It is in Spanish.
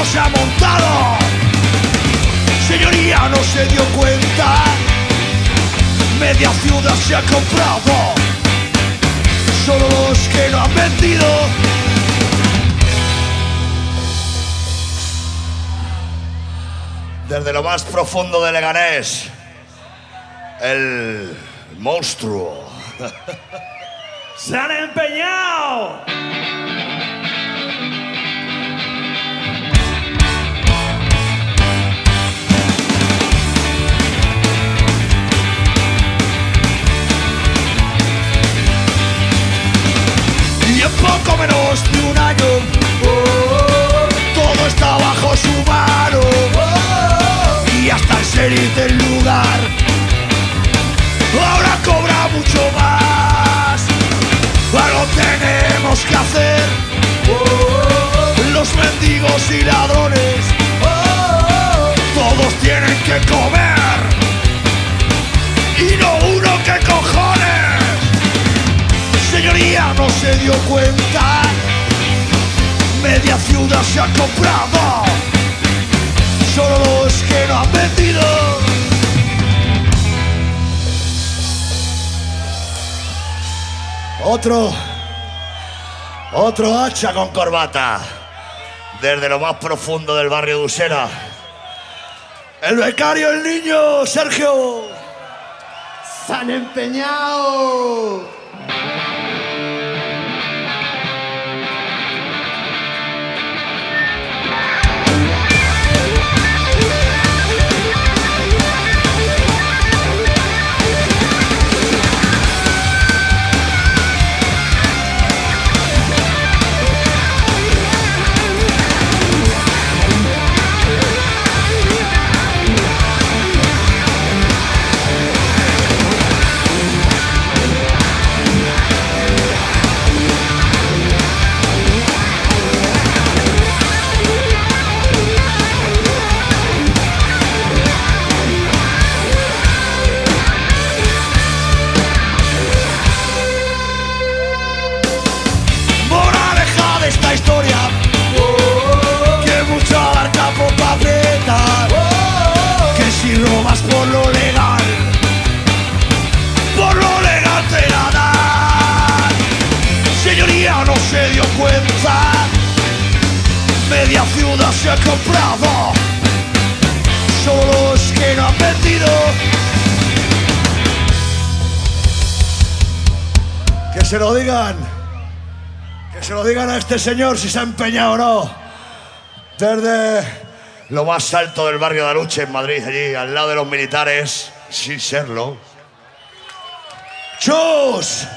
esto se ha montado. Señoría, no se dio cuenta, media ciudad se ha comprado. Solo los que no han vendido. Desde lo más profundo de Leganés, el monstruo. ¡Se han empeñado! Y en poco menos de un año, todo está bajo su mano, y hasta el sheriff del lugar ahora cobra mucho más. Algo tenemos que hacer, los mendigos y ladrones, todos tienen que comer, y no uno que cojones. Señoría, no se dio cuenta, media ciudad se ha comprado, solo los que no han vendido. Otro hacha con corbata, desde lo más profundo del barrio de Usera, el becario, el niño, Sergio. ¡Se han empeñado! Media ciudad se ha comprado, solo los que no han vendido. Que se lo digan a este señor si se ha empeñado o no. Desde lo más alto del barrio de Aluche, en Madrid, allí al lado de los militares, sin serlo. ¡Chus!